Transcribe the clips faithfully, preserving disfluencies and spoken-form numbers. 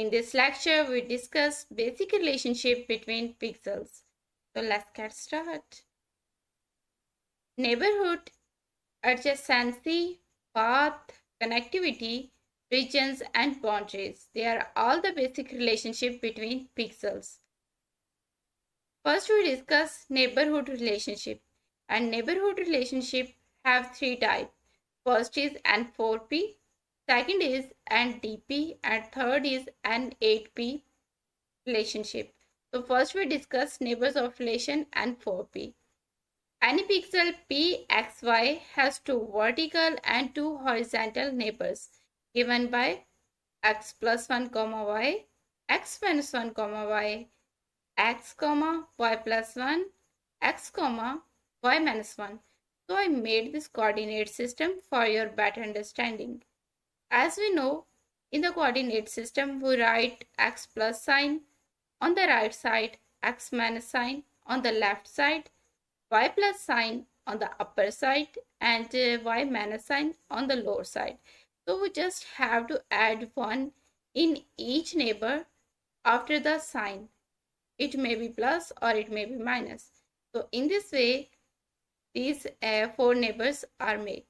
In this lecture, we discuss basic relationship between pixels. So let's get started. Neighborhood, adjacency, path, connectivity, regions and boundaries. They are all the basic relationship between pixels. First, we discuss neighborhood relationship. And neighborhood relationship have three types. First is N four P, second is N D P, and third is N eight P relationship. So first we discuss neighbors of relation N four P. Any pixel P X Y has two vertical and two horizontal neighbors given by x plus one comma y, x minus one comma y, x comma y plus one, x comma y minus one. So I made this coordinate system for your better understanding. As we know, in the coordinate system, we write x plus sign on the right side, x minus sign on the left side, y plus sign on the upper side, and uh, y minus sign on the lower side. So we just have to add one in each neighbor after the sign. It may be plus or it may be minus. So in this way, these uh, four neighbors are made.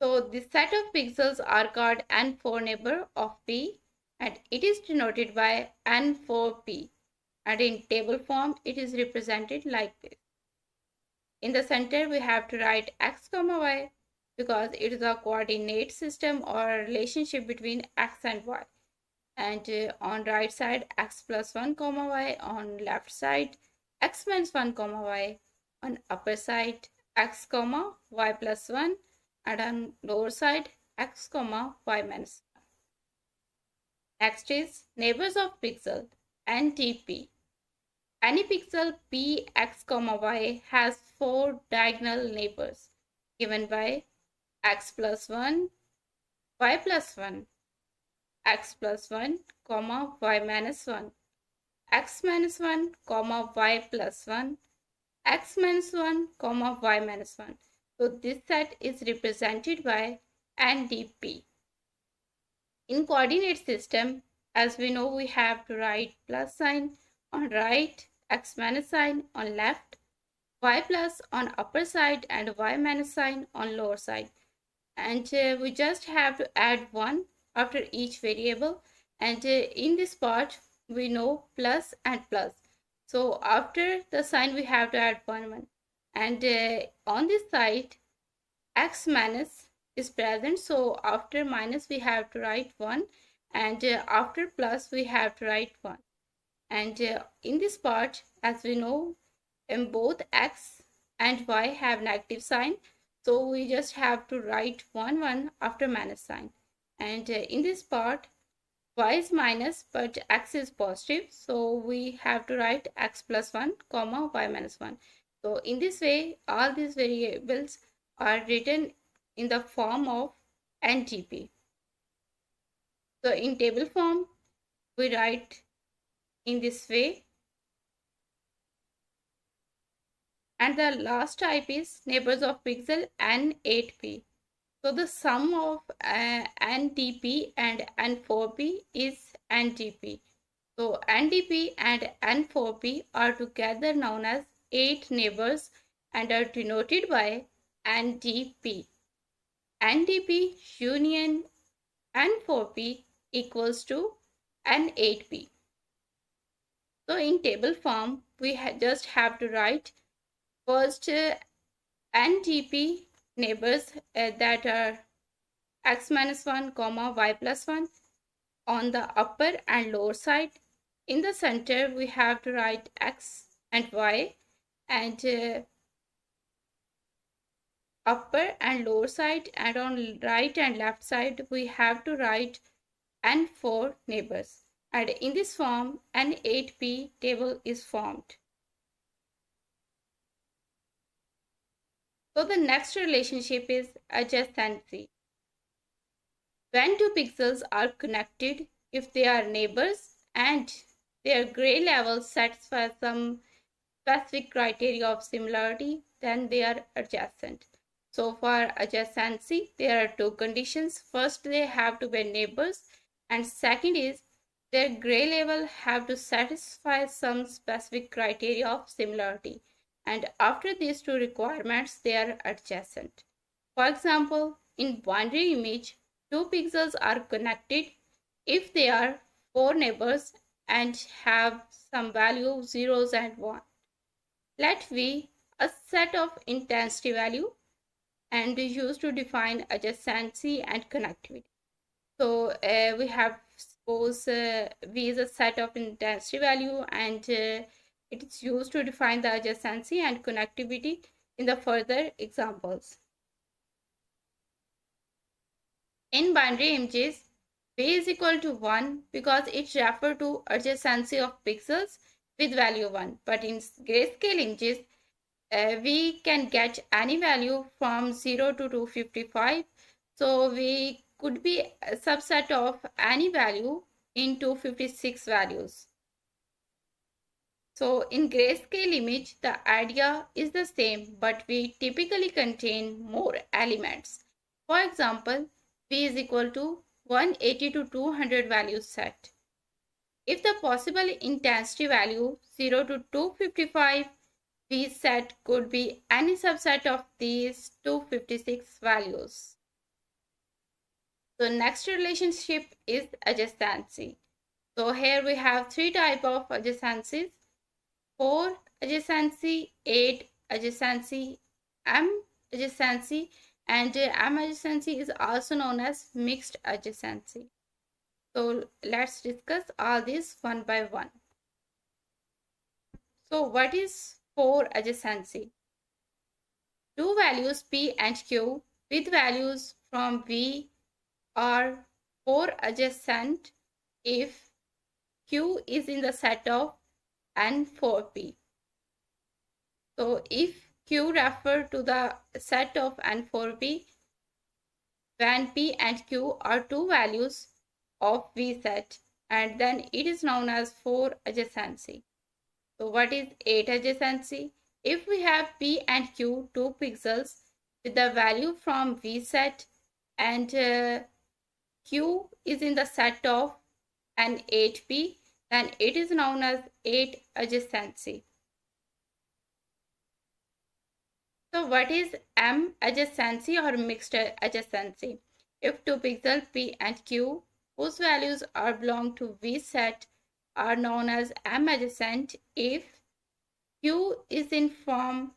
So this set of pixels are called N four neighbor of P, and it is denoted by N four P, and in table form it is represented like this. In the center we have to write x comma y because it is a coordinate system or relationship between x and y, and uh, on right side x plus one comma y, on left side x minus one comma y, on upper side x comma y plus one, and on lower side x comma y minus one. Next is neighbors of pixel N T P. Any pixel p x comma y has four diagonal neighbors given by x plus one, y plus one, x plus one comma y minus one, x minus one comma y plus one, x minus one comma y minus one. So this set is represented by N D P. In coordinate system, as we know, we have to write plus sign on right, x minus sign on left, y plus on upper side, and y minus sign on lower side, and uh, we just have to add one after each variable, and uh, in this part we know plus and plus. So after the sign we have to add one one, and uh, on this side x minus is present, so after minus we have to write one, and uh, after plus we have to write one, and uh, in this part, as we know, in both x and y have negative sign, so we just have to write one one after minus sign, and uh, in this part y is minus but x is positive, so we have to write x plus one comma y minus one. So in this way, all these variables are written in the form of N T P. So in table form, we write in this way. And the last type is neighbors of pixel N eight P. So the sum of uh, N D P and N four P is N D P. So N D P and N four P are together known as eight neighbors and are denoted by N D P. N D P union N four P equals to N eight P. So in table form, we ha just have to write first uh, N D P neighbors uh, that are x minus one comma y plus one on the upper and lower side. In the center, we have to write x and y, and uh, upper and lower side, and on right and left side we have to write N four neighbors, and in this form N eight P table is formed. So the next relationship is adjacency. When two pixels are connected, if they are neighbors and their gray level satisfies some specific criteria of similarity, then they are adjacent. So for adjacency, there are two conditions. First, they have to be neighbors, And second is their gray level have to satisfy some specific criteria of similarity, and after these two requirements they are adjacent. For example, in binary image, two pixels are connected if they are four neighbors and have some value zeros and one. Let V a set of intensity value and is used to define adjacency and connectivity. So uh, we have suppose uh, V is a set of intensity value and uh, it is used to define the adjacency and connectivity in the further examples. In binary images, V is equal to one because it refers to adjacency of pixels with value one. But in grayscale images, uh, we can get any value from zero to two hundred fifty-five. So we could be a subset of any value in two hundred fifty-six values. So in grayscale image, the idea is the same, but we typically contain more elements. For example, V is equal to one hundred eighty to two hundred value set. If the possible intensity value zero to two hundred fifty-five, V set could be any subset of these two hundred fifty-six values. So next relationship is adjacency. So here we have three types of adjacencies: four adjacency, eight adjacency, M adjacency, and M adjacency is also known as mixed adjacency. So let's discuss all these one by one. So what is four adjacency? Two values P and Q with values from V are four adjacent if Q is in the set of N four P. So if Q refer to the set of N four P, when P and Q are two values of V set, and then it is known as four adjacency. So what is eight adjacency? If we have P and Q, two pixels with the value from V set, and uh, Q is in the set of N eight P, then it is known as eight adjacency. So what is M adjacency or mixed adjacency? If two pixels P and Q whose values are belong to V set are known as M adjacent if Q is in form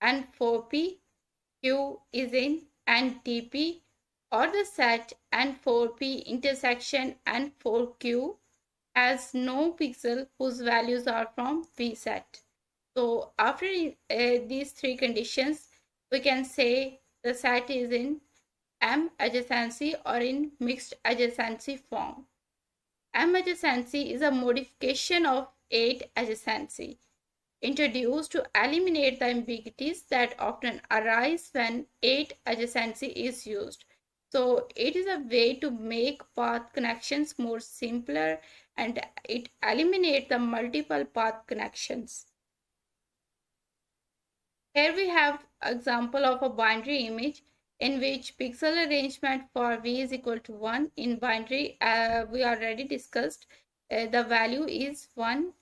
N four P, Q is in N T P, or the set N four P intersection N four Q has no pixel whose values are from V set. So after uh, these three conditions, we can say the set is in M adjacency or in mixed adjacency form. M adjacency is a modification of eight adjacency, introduced to eliminate the ambiguities that often arise when eight adjacency is used. So it is a way to make path connections more simpler, and it eliminates the multiple path connections. Here we have example of a binary image in which pixel arrangement for V is equal to one. In binary, uh, we already discussed uh, the value is one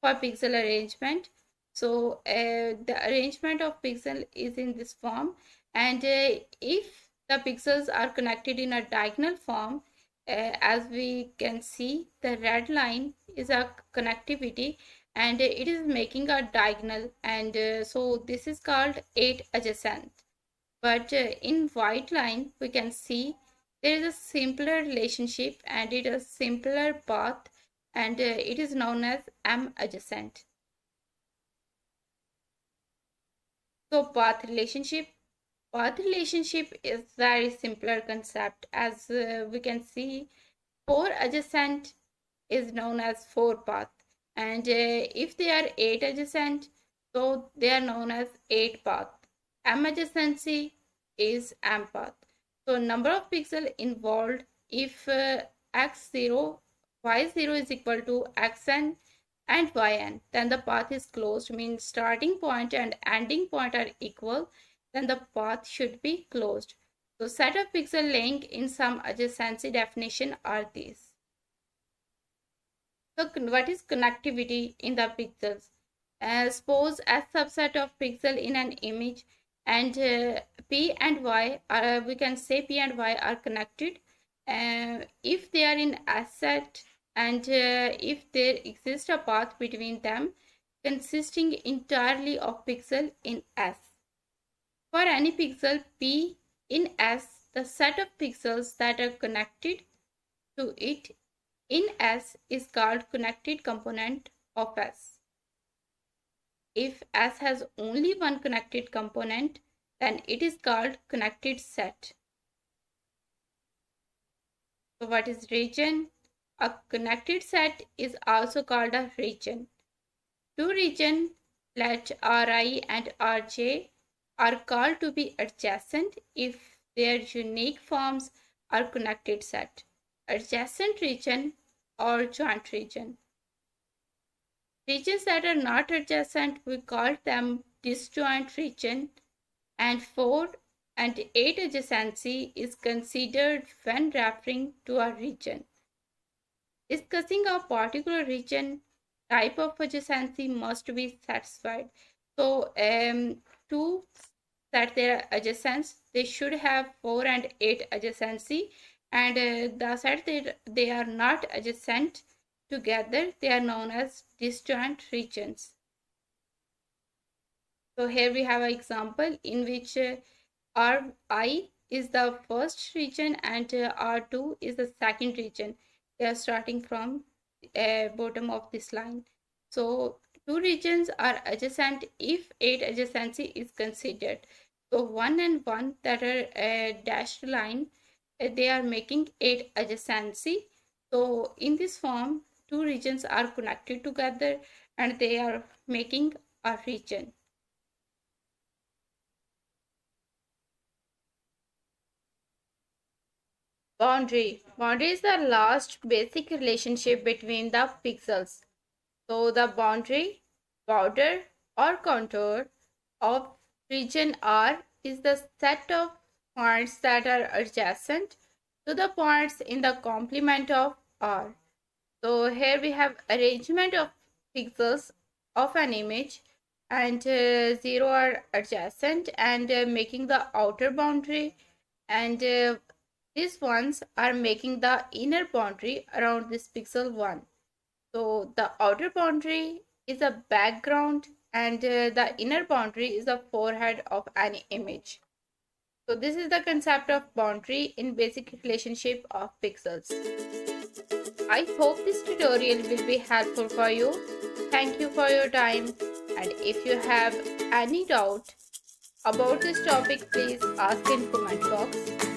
for pixel arrangement. So uh, the arrangement of pixel is in this form, and uh, if the pixels are connected in a diagonal form, uh, as we can see, the red line is a connectivity, and it is making a diagonal, and uh, so this is called eight adjacent. But uh, in white line we can see there is a simpler relationship and it is a simpler path, and uh, it is known as M adjacent. So path relationship. Path relationship is very simpler concept. As uh, we can see, four adjacent is known as four path. And uh, if they are eight adjacent, so they are known as eight path. M adjacency is M path. So number of pixel involved if uh, x zero, y zero is equal to xn and yn, then the path is closed. Means starting point and ending point are equal, then the path should be closed. So set of pixel length in some adjacency definition are these. So what is connectivity in the pixels? Uh, suppose a subset of pixel in an image, and uh, P and Y are, we can say P and Y are connected uh, if they are in a set, and uh, if there exists a path between them consisting entirely of pixel in S. For any pixel P in S, the set of pixels that are connected to it in S is called connected component of S. If S has only one connected component, then it is called connected set. So what is region? A connected set is also called a region. Two regions, let R I and R J, are called to be adjacent if their unique forms are connected set. Adjacent region or joint region. Regions that are not adjacent, we call them disjoint region, and four and eight adjacency is considered when referring to a region. Discussing a particular region, type of adjacency must be satisfied. So um, to set their adjacents, they should have four and eight adjacency, and uh, the set that they are not adjacent together, they are known as disjoint regions. So here we have an example in which uh, R I is the first region and uh, R two is the second region. They are starting from uh, bottom of this line. So two regions are adjacent if eight adjacency is considered. So one and one that are a dashed line, they are making eight adjacency. So in this form, two regions are connected together and they are making a region. Boundary. Boundary is the last basic relationship between the pixels. So the boundary, border or contour of region R is the set of points that are adjacent to the points in the complement of R. So here we have arrangement of pixels of an image, and uh, zero are adjacent and uh, making the outer boundary, and uh, these ones are making the inner boundary around this pixel one. So the outer boundary is a background, and uh, the inner boundary is the forehead of an image. So this is the concept of boundary in basic relationship of pixels. I hope this tutorial will be helpful for you. Thank you for your time, and if you have any doubt about this topic, please ask in comment box.